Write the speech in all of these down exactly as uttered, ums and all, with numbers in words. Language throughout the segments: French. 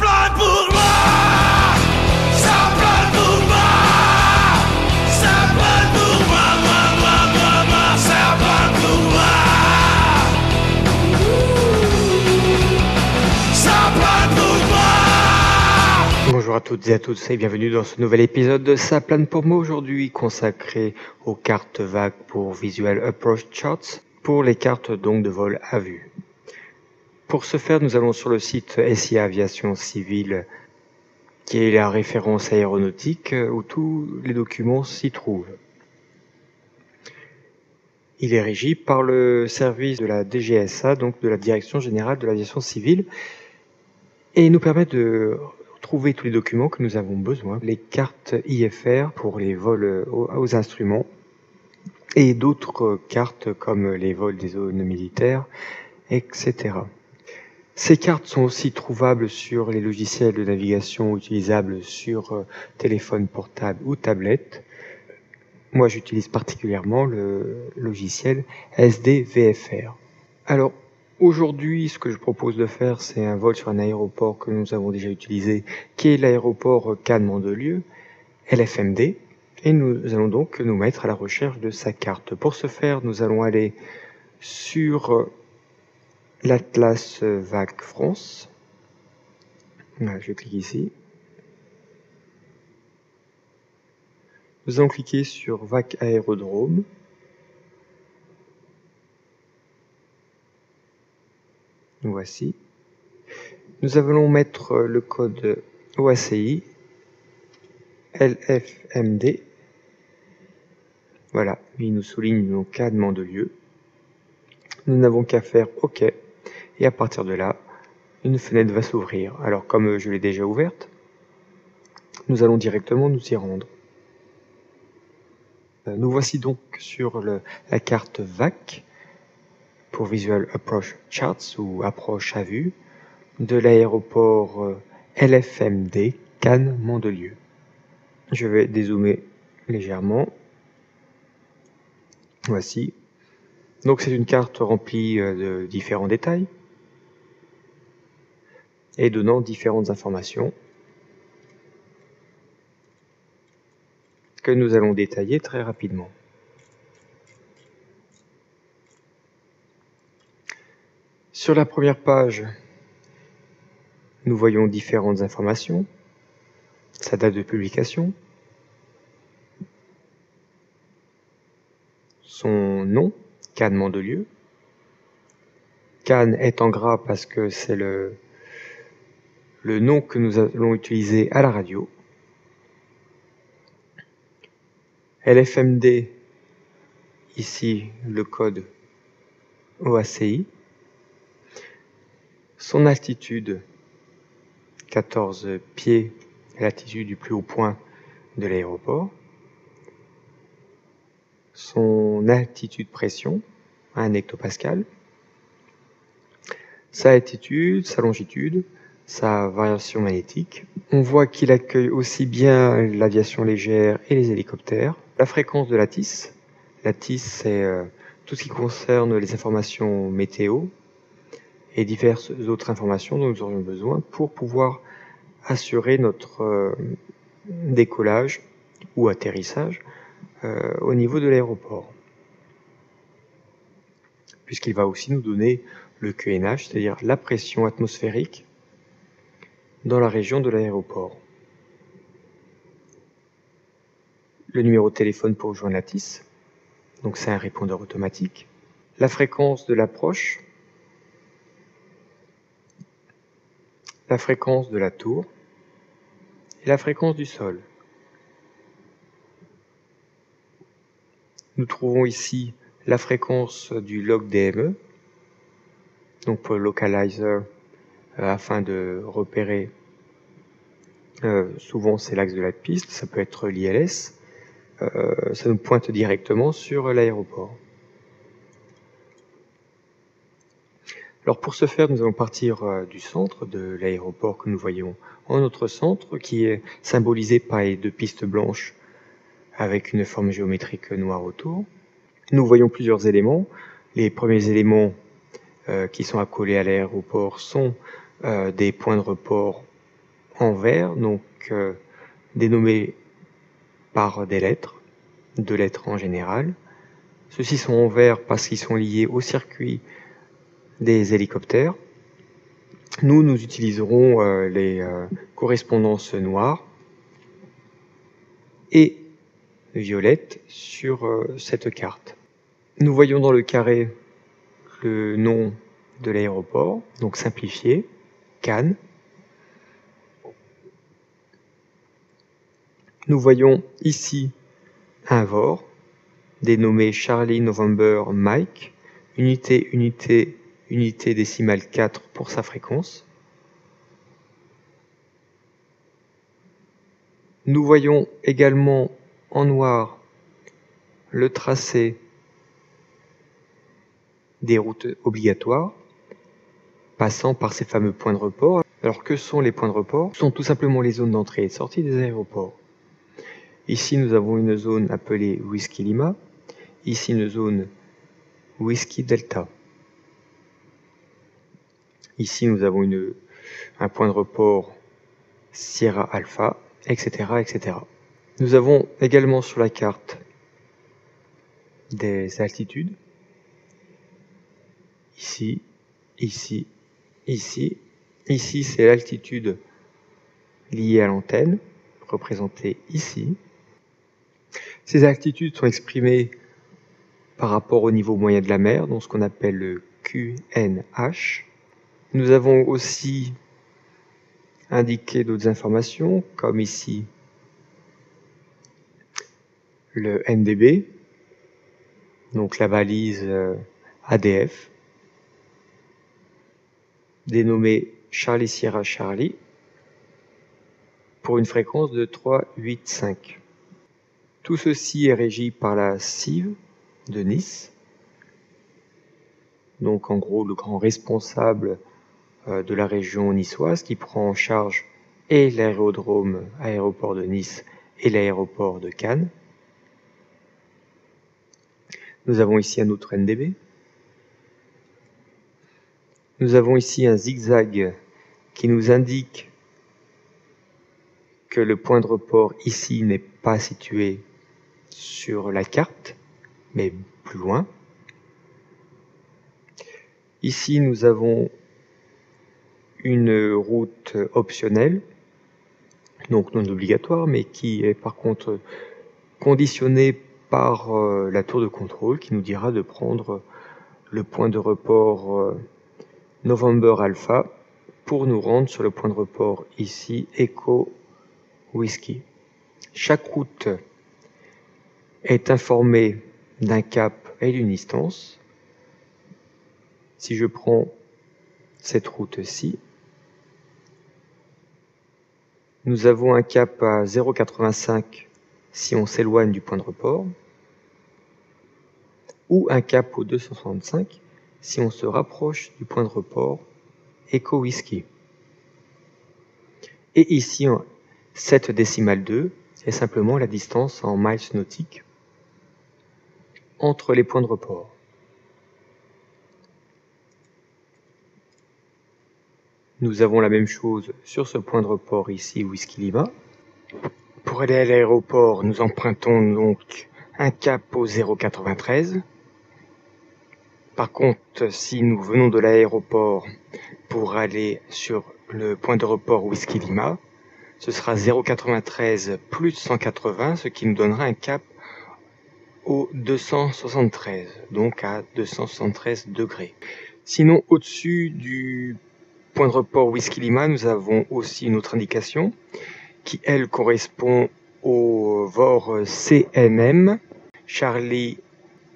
plane pour moi. Ça plane pour moi. Ça plane pour moi, moi, moi, moi, moi. Ça plane pour moi. Ça plane pour moi. Bonjour à toutes et à tous et bienvenue dans ce nouvel épisode de Ça plane pour moi, aujourd'hui consacré aux cartes V A C pour Visual Approach Charts, pour les cartes donc de vol à vue. Pour ce faire, nous allons sur le site S I A Aviation Civile, qui est la référence aéronautique, où tous les documents s'y trouvent. Il est régi par le service de la D G S A, donc de la Direction Générale de l'Aviation Civile, et nous permet de trouver tous les documents que nous avons besoin, les cartes I F R pour les vols aux instruments, et d'autres cartes comme les vols des zones militaires, et cetera. Ces cartes sont aussi trouvables sur les logiciels de navigation utilisables sur téléphone portable ou tablette. Moi, j'utilise particulièrement le logiciel S D V F R. Alors, aujourd'hui, ce que je propose de faire, c'est un vol sur un aéroport que nous avons déjà utilisé, qui est l'aéroport Cannes-Mandelieu, L F M D, et nous allons donc nous mettre à la recherche de sa carte. Pour ce faire, nous allons aller sur l'Atlas V A C France. Je clique ici. Nous allons cliquer sur V A C Aérodrome. Voici. Nous allons mettre le code O A C I L F M D. Voilà, il nous souligne nos Cannes-Mandelieu. Nous n'avons qu'à faire OK. Et à partir de là, une fenêtre va s'ouvrir. Alors comme je l'ai déjà ouverte, nous allons directement nous y rendre. Nous voici donc sur le, la carte V A C pour Visual Approach Charts ou approche à vue de l'aéroport L F M D Cannes-Mandelieu. Je vais dézoomer légèrement. Voici. Donc c'est une carte remplie de différents détails et donnant différentes informations que nous allons détailler très rapidement. Sur la première page, nous voyons différentes informations, sa date de publication, son nom, Cannes-Mandelieu. Cannes est en gras parce que c'est le, le nom que nous allons utiliser à la radio. L F M D, ici le code O A C I. Son altitude, quatorze pieds, l'altitude du plus haut point de l'aéroport. Son altitude pression, un hectopascal, sa altitude, sa longitude, sa variation magnétique. On voit qu'il accueille aussi bien l'aviation légère et les hélicoptères. La fréquence de la T I S. La T I S, c'est euh, tout ce qui concerne les informations météo et diverses autres informations dont nous aurions besoin pour pouvoir assurer notre euh, décollage ou atterrissage au niveau de l'aéroport, puisqu'il va aussi nous donner le Q N H, c'est-à-dire la pression atmosphérique dans la région de l'aéroport. Le numéro de téléphone pour rejoindre la T I S, donc c'est un répondeur automatique. La fréquence de l'approche, la fréquence de la tour et la fréquence du sol. Nous trouvons ici la fréquence du log D M E, donc pour le localizer, euh, afin de repérer, euh, souvent c'est l'axe de la piste, ça peut être l'I L S, euh, ça nous pointe directement sur l'aéroport. Alors pour ce faire, nous allons partir du centre de l'aéroport que nous voyons en notre centre, qui est symbolisé par les deux pistes blanches avec une forme géométrique noire autour. Nous voyons plusieurs éléments. Les premiers éléments euh, qui sont accolés à l'aéroport sont euh, des points de report en vert, donc euh, dénommés par des lettres, deux lettres en général. Ceux-ci sont en vert parce qu'ils sont liés au circuit des hélicoptères. Nous, nous utiliserons euh, les euh, correspondances noires et violettes sur euh, cette carte. Nous voyons dans le carré le nom de l'aéroport, donc simplifié, Cannes. Nous voyons ici un V O R, dénommé Charlie November Mike, unité, unité, unité décimale quatre pour sa fréquence. Nous voyons également en noir le tracé des routes obligatoires, passant par ces fameux points de report. Alors que sont les points de report? Ce sont tout simplement les zones d'entrée et de sortie des aéroports. Ici, nous avons une zone appelée Whisky Lima, ici une zone Whisky Delta. Ici, nous avons une, un point de report Sierra Alpha, et cetera, et cetera. Nous avons également sur la carte des altitudes. Ici, ici, ici. Ici, c'est l'altitude liée à l'antenne, représentée ici. Ces altitudes sont exprimées par rapport au niveau moyen de la mer, donc ce qu'on appelle le Q N H. Nous avons aussi indiqué d'autres informations, comme ici le N D B, donc la balise A D F, dénommé Charlie Sierra Charlie, pour une fréquence de trois huit cinq. Tout ceci est régi par la C I V de Nice, donc en gros le grand responsable de la région niçoise qui prend en charge et l'aérodrome aéroport de Nice et l'aéroport de Cannes. Nous avons ici un autre N D B. Nous avons ici un zigzag qui nous indique que le point de report ici n'est pas situé sur la carte, mais plus loin. Ici, nous avons une route optionnelle, donc non obligatoire, mais qui est par contre conditionnée par la tour de contrôle qui nous dira de prendre le point de report November Alpha pour nous rendre sur le point de report ici, Echo Whisky. Chaque route est informée d'un cap et d'une distance. Si je prends cette route-ci, nous avons un cap à zéro virgule quatre-vingt-cinq si on s'éloigne du point de report, ou un cap au deux cent soixante-cinq si on se rapproche du point de report Echo Whisky. Et ici, sept décimales deux est simplement la distance en miles nautiques entre les points de report. Nous avons la même chose sur ce point de report ici, Whisky Lima. Pour aller à l'aéroport, nous empruntons donc un cap au zéro virgule quatre-vingt-treize. Par contre, si nous venons de l'aéroport pour aller sur le point de report Whisky Lima, ce sera zéro virgule quatre-vingt-treize plus cent quatre-vingts, ce qui nous donnera un cap au deux cent soixante-treize, donc à deux cent soixante-treize degrés. Sinon, au-dessus du point de report Whisky Lima, nous avons aussi une autre indication qui, elle, correspond au V O R C N M, Charlie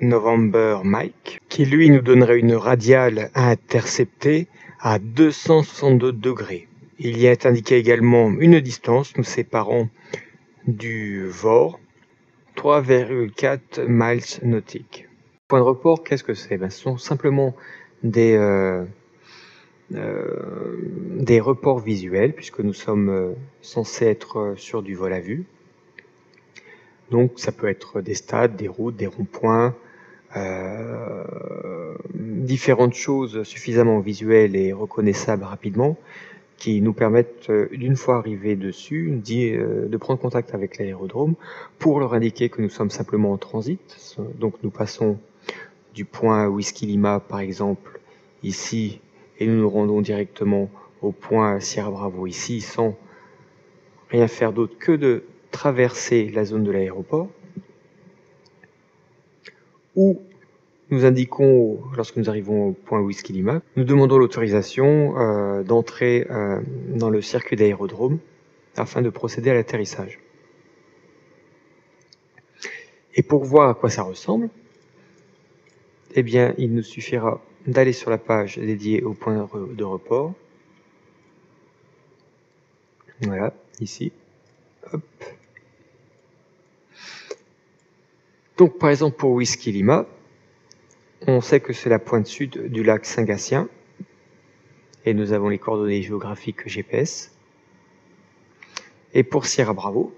November Mike, qui lui nous donnerait une radiale à intercepter à deux cent soixante-deux degrés. Il y est indiqué également une distance nous séparant du V O R, trois virgule quatre miles nautiques. Point de report, qu'est-ce que c'est? Ben, ce sont simplement des, euh, euh, des reports visuels, puisque nous sommes censés être sur du vol à vue. Donc ça peut être des stades, des routes, des ronds-points, Euh, différentes choses suffisamment visuelles et reconnaissables rapidement qui nous permettent, une fois arrivés dessus, de prendre contact avec l'aérodrome pour leur indiquer que nous sommes simplement en transit. Donc nous passons du point Whisky Lima, par exemple, ici, et nous nous rendons directement au point Sierra Bravo ici, sans rien faire d'autre que de traverser la zone de l'aéroport, où nous indiquons, lorsque nous arrivons au point Whisky Lima, nous demandons l'autorisation euh, d'entrer euh, dans le circuit d'aérodrome afin de procéder à l'atterrissage. Et pour voir à quoi ça ressemble, eh bien, il nous suffira d'aller sur la page dédiée au point de report. Voilà, ici. Hop. Donc, par exemple, pour Whisky Lima, on sait que c'est la pointe sud du lac Saint-Gatien et nous avons les coordonnées géographiques G P S. Et pour Sierra Bravo,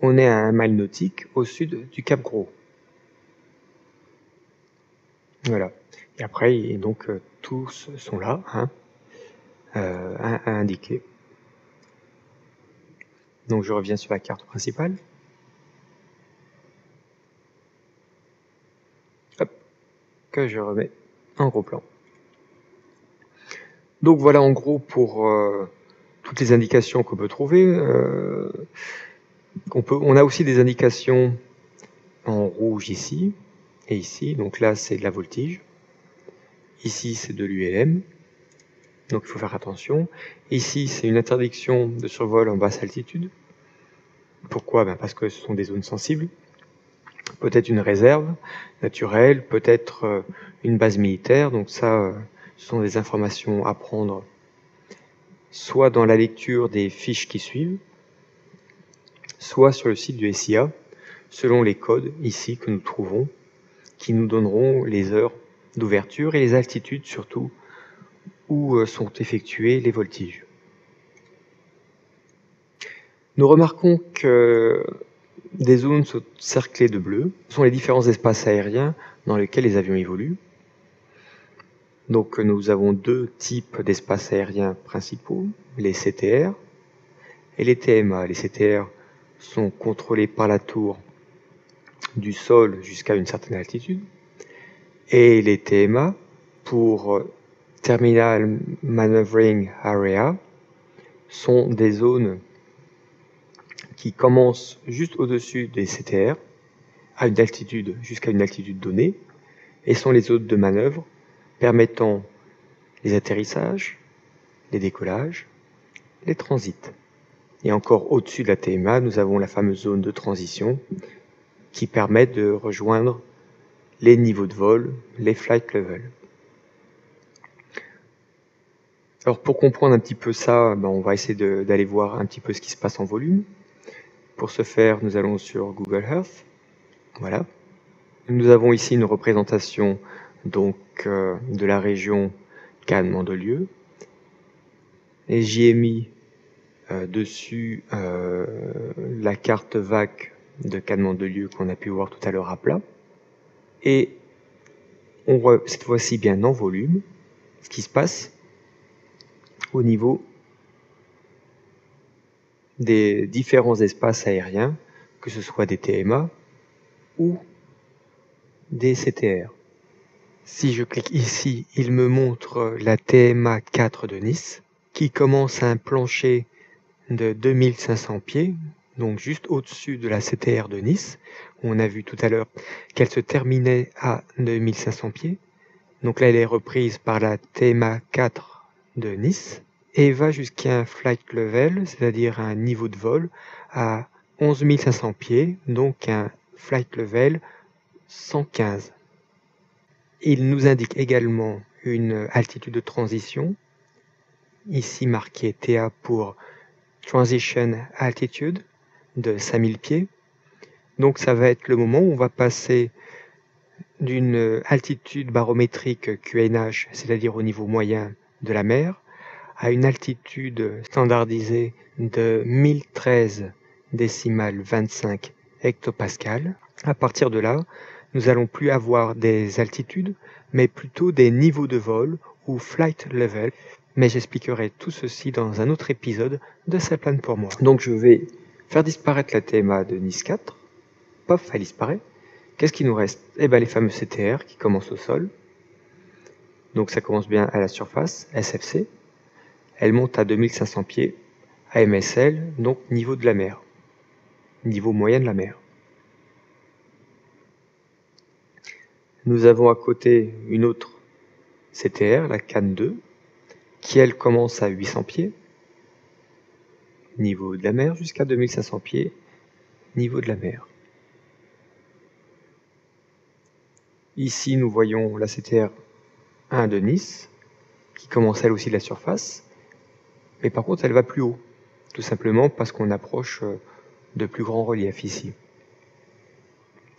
on est à un mile nautique au sud du Cap Gros. Voilà. Et après, et donc euh, tous sont là, hein, euh, à, à indiquer. Donc je reviens sur la carte principale. Que je remets en gros plan. Donc voilà en gros pour euh, toutes les indications qu'on peut trouver. Euh, on, peut, on a aussi des indications en rouge ici et ici. Donc là c'est de la voltige. Ici c'est de l'U L M. Donc il faut faire attention. Ici c'est une interdiction de survol en basse altitude. Pourquoi? Ben parce que ce sont des zones sensibles. Peut-être une réserve naturelle, peut-être une base militaire. Donc ça, ce sont des informations à prendre soit dans la lecture des fiches qui suivent, soit sur le site du S I A, selon les codes ici que nous trouvons, qui nous donneront les heures d'ouverture et les altitudes surtout où sont effectués les voltiges. Nous remarquons que des zones sont cerclées de bleu. Ce sont les différents espaces aériens dans lesquels les avions évoluent. Donc nous avons deux types d'espaces aériens principaux, les C T R et les T M A. Les C T R sont contrôlés par la tour du sol jusqu'à une certaine altitude. Et les T M A, pour Terminal Maneuvering Area, sont des zones qui commence juste au-dessus des C T R, à une altitude, jusqu'à une altitude donnée, et sont les zones de manœuvre permettant les atterrissages, les décollages, les transits. Et encore au-dessus de la T M A, nous avons la fameuse zone de transition qui permet de rejoindre les niveaux de vol, les flight levels. Alors pour comprendre un petit peu ça, ben on va essayer d'aller voir un petit peu ce qui se passe en volume. Pour ce faire, nous allons sur Google Earth. Voilà. Nous avons ici une représentation donc euh, de la région Cannes-Mandelieu. Et j'y ai mis euh, dessus euh, la carte V A C de Cannes-Mandelieu qu'on a pu voir tout à l'heure à plat. Et on voit cette fois-ci bien en volume ce qui se passe au niveau des différents espaces aériens, que ce soit des T M A ou des C T R. Si je clique ici, il me montre la T M A quatre de Nice, qui commence à un plancher de deux mille cinq cents pieds, donc juste au-dessus de la C T R de Nice. On a vu tout à l'heure qu'elle se terminait à deux mille cinq cents pieds. Donc là, elle est reprise par la T M A quatre de Nice, et va jusqu'à un flight level, c'est-à-dire un niveau de vol à onze mille cinq cents pieds, donc un flight level cent quinze. Il nous indique également une altitude de transition, ici marquée T A pour Transition Altitude de cinq mille pieds. Donc ça va être le moment où on va passer d'une altitude barométrique Q N H, c'est-à-dire au niveau moyen de la mer, à une altitude standardisée de mille treize décimales vingt-cinq hectopascales. À partir de là, nous allons plus avoir des altitudes, mais plutôt des niveaux de vol ou flight level. mais j'expliquerai tout ceci dans un autre épisode de Ça plane pour moi. Donc je vais faire disparaître la T M A de Nice quatre, pof, elle disparaît. Qu'est-ce qui nous reste? Eh bien les fameux C T R qui commencent au sol, donc ça commence bien à la surface, S F C, elle monte à deux mille cinq cents pieds, A M S L, donc niveau de la mer, niveau moyen de la mer. Nous avons à côté une autre C T R, la Cannes deux, qui elle commence à huit cents pieds, niveau de la mer, jusqu'à deux mille cinq cents pieds, niveau de la mer. Ici, nous voyons la C T R un de Nice, qui commence elle aussi de la surface, mais par contre elle va plus haut, tout simplement parce qu'on approche de plus grands reliefs ici.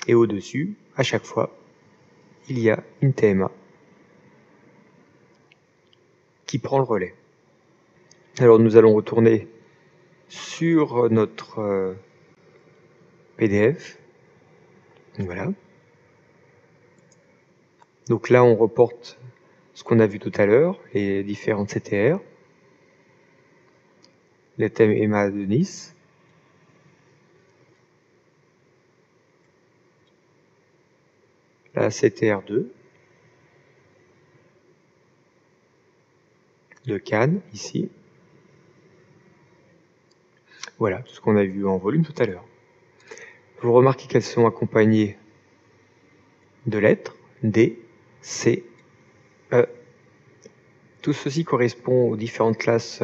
Et au-dessus, à chaque fois, il y a une T M A qui prend le relais. Alors nous allons retourner sur notre P D F. Voilà. Donc là on reporte ce qu'on a vu tout à l'heure, les différentes C T R, les T M A de Nice. La C T R deux de Cannes, ici. Voilà, tout ce qu'on a vu en volume tout à l'heure. Vous remarquez qu'elles sont accompagnées de lettres D, C, E. Tout ceci correspond aux différentes classes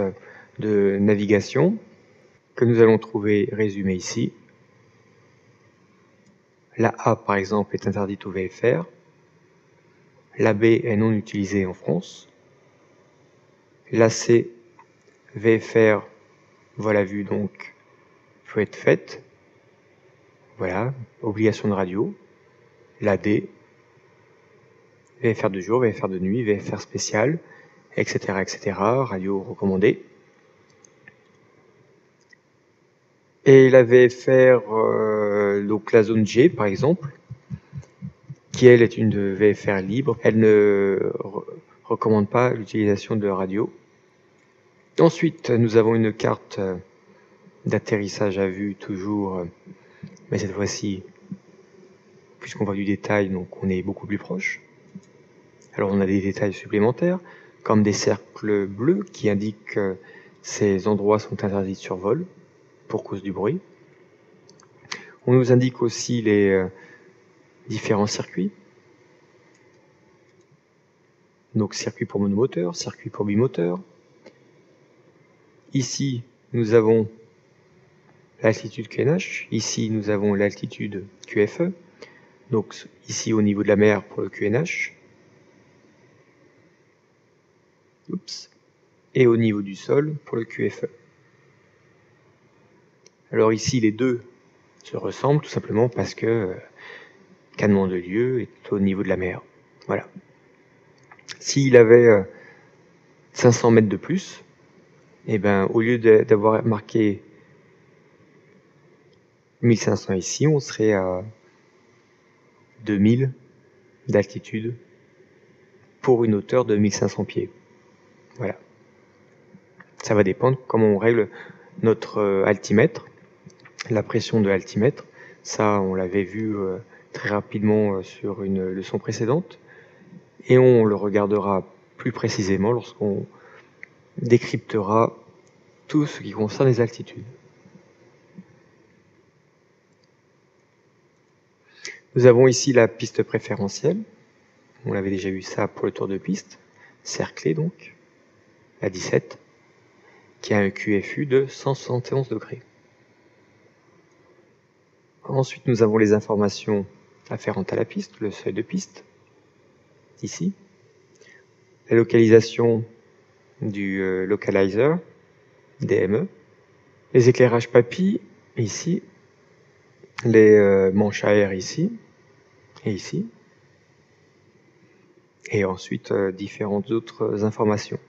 de navigation que nous allons trouver résumées ici. La A, par exemple, est interdite au V F R. La B est non utilisée en France. La C, V F R, vol à vue, donc, peut être faite. Voilà, obligation de radio. La D, V F R de jour, V F R de nuit, V F R spécial, et cetera, et cetera, radio recommandée. Et la V F R, euh, donc la zone G par exemple, qui elle est une V F R libre, elle ne re recommande pas l'utilisation de radio. Ensuite, nous avons une carte d'atterrissage à vue toujours, mais cette fois-ci, puisqu'on voit du détail, donc on est beaucoup plus proche. Alors on a des détails supplémentaires, comme des cercles bleus qui indiquent que ces endroits sont interdits de survol, pour cause du bruit. On nous indique aussi les euh, différents circuits. Donc circuit pour monomoteur, circuit pour bimoteur. Ici, nous avons l'altitude Q N H. Ici, nous avons l'altitude Q F E. Donc ici, au niveau de la mer pour le Q N H. Oups. Et au niveau du sol pour le Q F E. Alors ici, les deux se ressemblent tout simplement parce que euh, Cannes-Mandelieu est au niveau de la mer. Voilà. S'il avait euh, cinq cents mètres de plus, eh ben, au lieu d'avoir marqué mille cinq cents ici, on serait à deux mille d'altitude pour une hauteur de mille cinq cents pieds. Voilà. Ça va dépendre comment on règle notre euh, altimètre. La pression de l'altimètre, ça on l'avait vu euh, très rapidement euh, sur une leçon précédente, et on le regardera plus précisément lorsqu'on décryptera tout ce qui concerne les altitudes. Nous avons ici la piste préférentielle, on l'avait déjà vu ça pour le tour de piste, cerclée donc, la dix-sept, qui a un Q F U de cent soixante et onze degrés. Ensuite, nous avons les informations afférentes à la piste, le seuil de piste, ici, la localisation du euh, localizer, D M E, les éclairages PAPI, ici, les euh, manches à air, ici, et ici, et ensuite euh, différentes autres informations.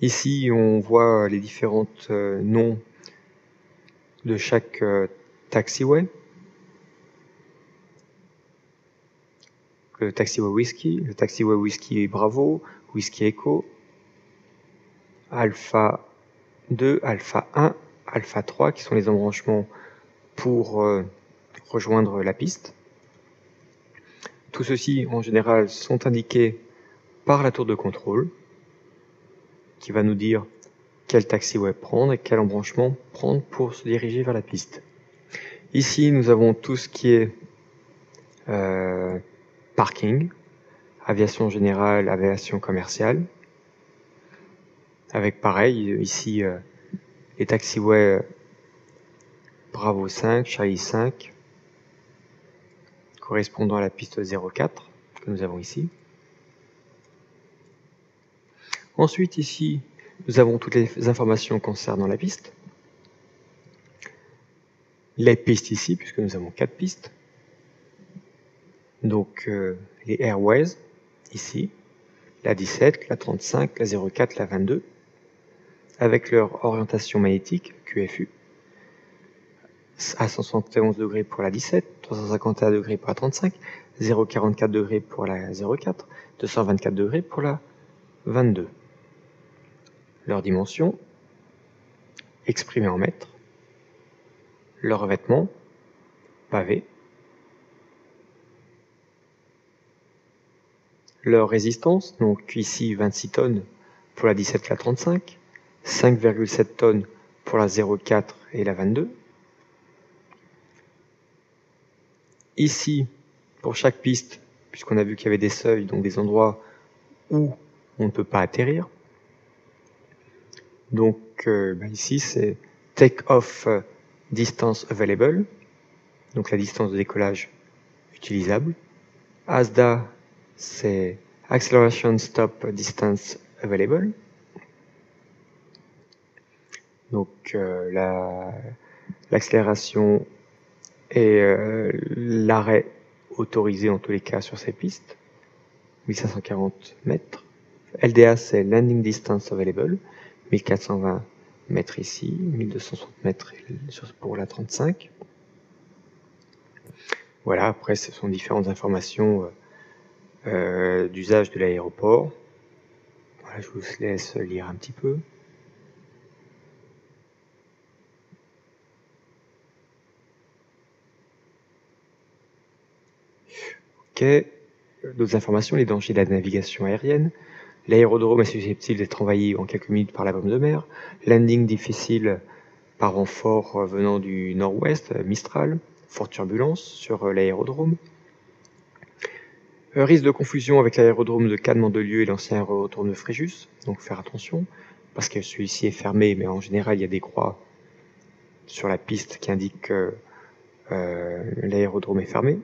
Ici, on voit les différents euh, noms de chaque euh, taxiway, le taxiway Whiskey, le taxiway Whiskey Bravo, Whiskey Echo, Alpha deux, Alpha un, Alpha trois, qui sont les embranchements pour euh, rejoindre la piste. Tout ceci, en général, sont indiqués par la tour de contrôle, qui va nous dire quel taxiway prendre et quel embranchement prendre pour se diriger vers la piste. Ici, nous avons tout ce qui est euh, parking, aviation générale, aviation commerciale, avec pareil, ici, euh, les taxiways Bravo cinq, Charlie cinq, correspondant à la piste zéro quatre que nous avons ici. Ensuite, ici, nous avons toutes les informations concernant la piste. Les pistes ici, puisque nous avons quatre pistes. Donc, euh, les airways, ici, la dix-sept, la trente-cinq, la zéro quatre, la vingt-deux, avec leur orientation magnétique, Q F U, à cent soixante et onze degrés pour la dix-sept, trois cent cinquante et un degrés pour la trente-cinc, zéro virgule quarante-quatre degrés pour la zéro quatre, deux cent vingt-quatre degrés pour la vingt-deux. Leur dimension, exprimée en mètres, leur revêtement, pavé, leur résistance, donc ici vingt-six tonnes pour la dix-sept et la trente-cinq, cinq virgule sept tonnes pour la zéro quatre et la vingt-deux. Ici, pour chaque piste, puisqu'on a vu qu'il y avait des seuils, donc des endroits où on ne peut pas atterrir. Donc euh, bah ici, c'est take-off distance available, donc la distance de décollage utilisable. A S D A, c'est acceleration stop distance available. Donc euh, la, l'accélération et euh, l'arrêt autorisé en tous les cas sur ces pistes, mille cinq cent quarante mètres. L D A, c'est landing distance available, mille quatre cent vingt mètres ici, mille deux cent soixante mètres pour la trente-cinq. Voilà, après ce sont différentes informations euh, d'usage de l'aéroport. Voilà, je vous laisse lire un petit peu. Ok, d'autres informations, les dangers de la navigation aérienne. L'aérodrome est susceptible d'être envahi en quelques minutes par la bombe de mer. Landing difficile par vent fort venant du nord-ouest, Mistral. Forte turbulence sur l'aérodrome. Risque de confusion avec l'aérodrome de Cannes-Mandelieu et l'ancien aérodrome de Fréjus. Donc faire attention, parce que celui-ci est fermé, mais en général il y a des croix sur la piste qui indiquent que euh, l'aérodrome est fermé.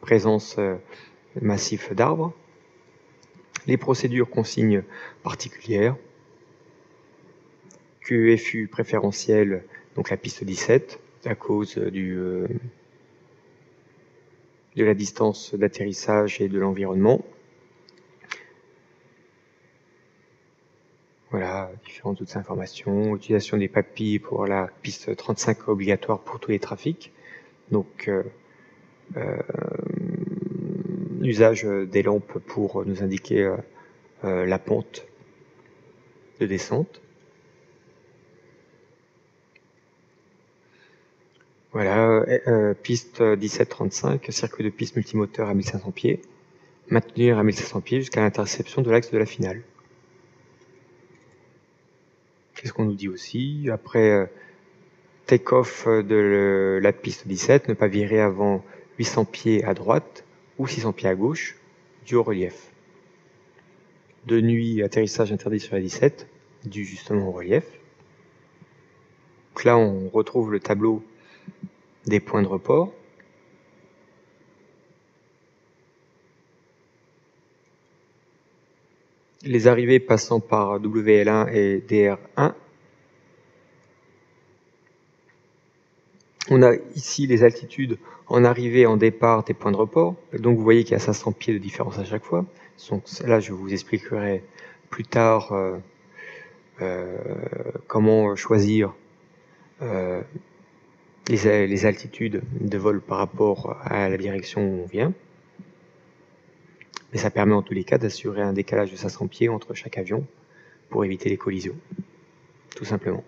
Présence euh, massif d'arbres. Les procédures consignes particulières, Q F U préférentiel, donc la piste dix-sept, à cause du, euh, de la distance d'atterrissage et de l'environnement. Voilà, différentes autres informations. Utilisation des P A P I pour la piste trente-cinq obligatoire pour tous les trafics. Donc, euh, euh, l'usage des lampes pour nous indiquer euh, la pente de descente. Voilà, euh, piste dix-sept trente-cinq, circuit de piste multimoteur à mille cinq cents pieds, maintenir à mille cinq cents pieds jusqu'à l'interception de l'axe de la finale. Qu'est-ce qu'on nous dit aussi? Après euh, take-off de le, la piste dix-sept, ne pas virer avant huit cents pieds à droite, ou six cents pieds à gauche, du haut relief. De nuit, atterrissage interdit sur la dix-sept, dû justement au relief. Donc là, on retrouve le tableau des points de report. Les arrivées passant par W L un et D R un. On a ici les altitudes en arrivée, en départ des points de report. Donc vous voyez qu'il y a cinq cents pieds de différence à chaque fois. Donc là, je vous expliquerai plus tard euh, euh, comment choisir euh, les, les altitudes de vol par rapport à la direction où on vient. mais ça permet en tous les cas d'assurer un décalage de cinq cents pieds entre chaque avion pour éviter les collisions, tout simplement.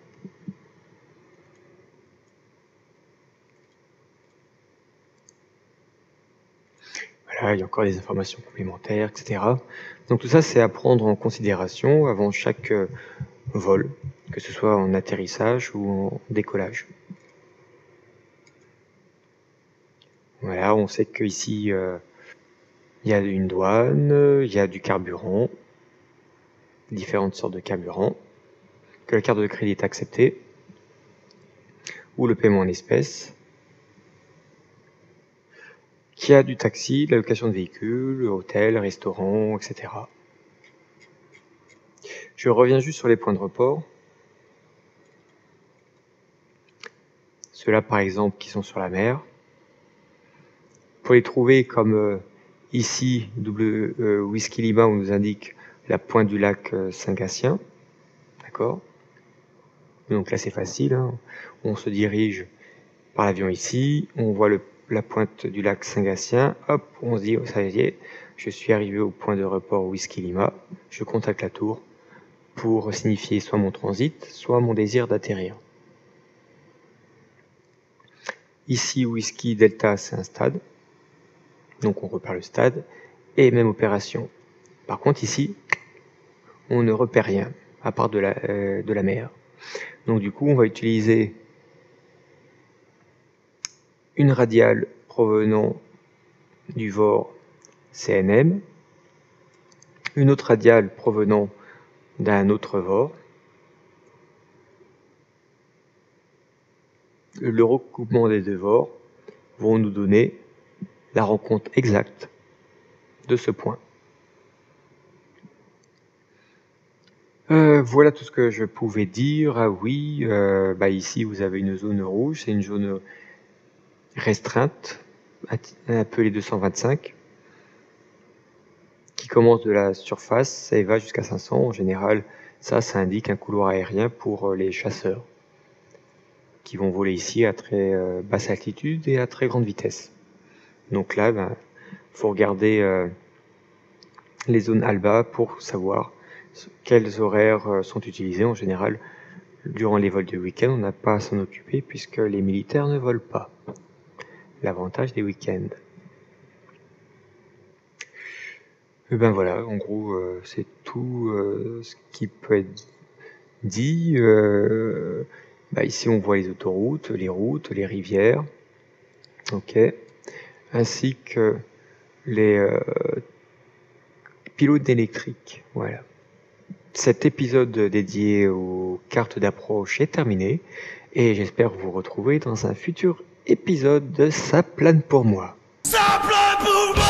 Voilà, il y a encore des informations complémentaires, et cetera. Donc tout ça, c'est à prendre en considération avant chaque vol, que ce soit en atterrissage ou en décollage. Voilà, on sait qu'ici, euh, il y a une douane, il y a du carburant, différentes sortes de carburant, que la carte de crédit est acceptée, ou le paiement en espèces, qu'il y a du taxi, de la location de véhicules, hôtel, restaurant, et cetera. Je reviens juste sur les points de report. Ceux-là, par exemple, qui sont sur la mer. Pour les trouver comme euh, ici, double, euh, Whisky Lima, on nous indique la pointe du lac euh, Saint-Gatien. D'accord. Donc là, c'est facile. Hein. On se dirige par l'avion ici, on voit le, la pointe du lac Saint-Gatien. Hop, on se dit, oh, ça y est, je suis arrivé au point de report Whisky Lima. Je contacte la tour pour signifier soit mon transit, soit mon désir d'atterrir. Ici, Whisky Delta, c'est un stade. Donc on repère le stade, et même opération. Par contre ici, on ne repère rien, à part de la, euh, de la mer. Donc du coup, on va utiliser une radiale provenant du V O R C N M, une autre radiale provenant d'un autre V O R. Le recoupement des deux V O R vont nous donner la rencontre exacte de ce point. Euh, voilà tout ce que je pouvais dire. Ah oui, euh, bah ici vous avez une zone rouge, c'est une zone restreinte, appelée deux cent vingt-cinq, qui commence de la surface et va jusqu'à cinq cents. En général, ça, ça indique un couloir aérien pour les chasseurs, qui vont voler ici à très basse altitude et à très grande vitesse. Donc là, il ben, faut regarder euh, les zones Alba pour savoir quels horaires euh, sont utilisés. En général, durant les vols de week-end, on n'a pas à s'en occuper puisque les militaires ne volent pas. L'avantage des week-ends. Et ben voilà, en gros, euh, c'est tout euh, ce qui peut être dit. Euh, bah ici, on voit les autoroutes, les routes, les rivières. Ok. Ainsi que les euh, pilotes électriques. Voilà. Cet épisode dédié aux cartes d'approche est terminé et j'espère vous retrouver dans un futur épisode de Ça plane pour moi. Ça plane pour moi.